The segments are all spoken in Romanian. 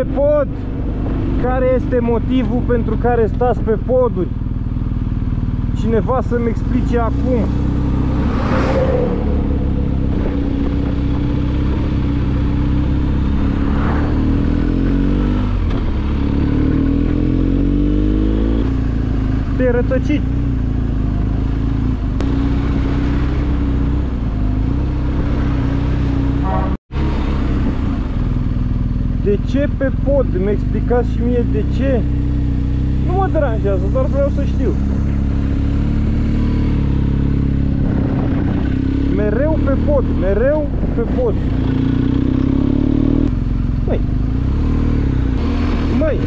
pe pod. Care este motivul pentru care stați pe poduri? Cineva să-mi explice acum. Te-ai rătăcit. De ce pe pod? Mi-a explicat și mie de ce. Nu mă deranjează, doar vreau să știu. Mereu pe pod, mereu pe pod. Măi! Măi!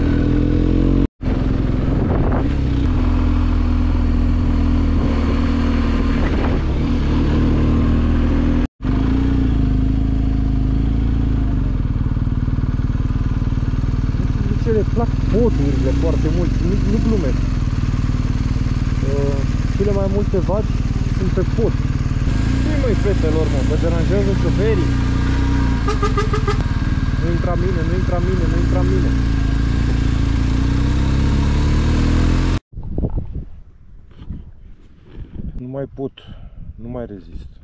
Plac podurile foarte mult, nu glumesc. Cele mai multe vaci sunt pe pod. Ce-i măi fetelor, mă, vă deranjează șoferii? Nu intra mine, nu intra mine, nu intra mine. Nu mai pot, nu mai rezist.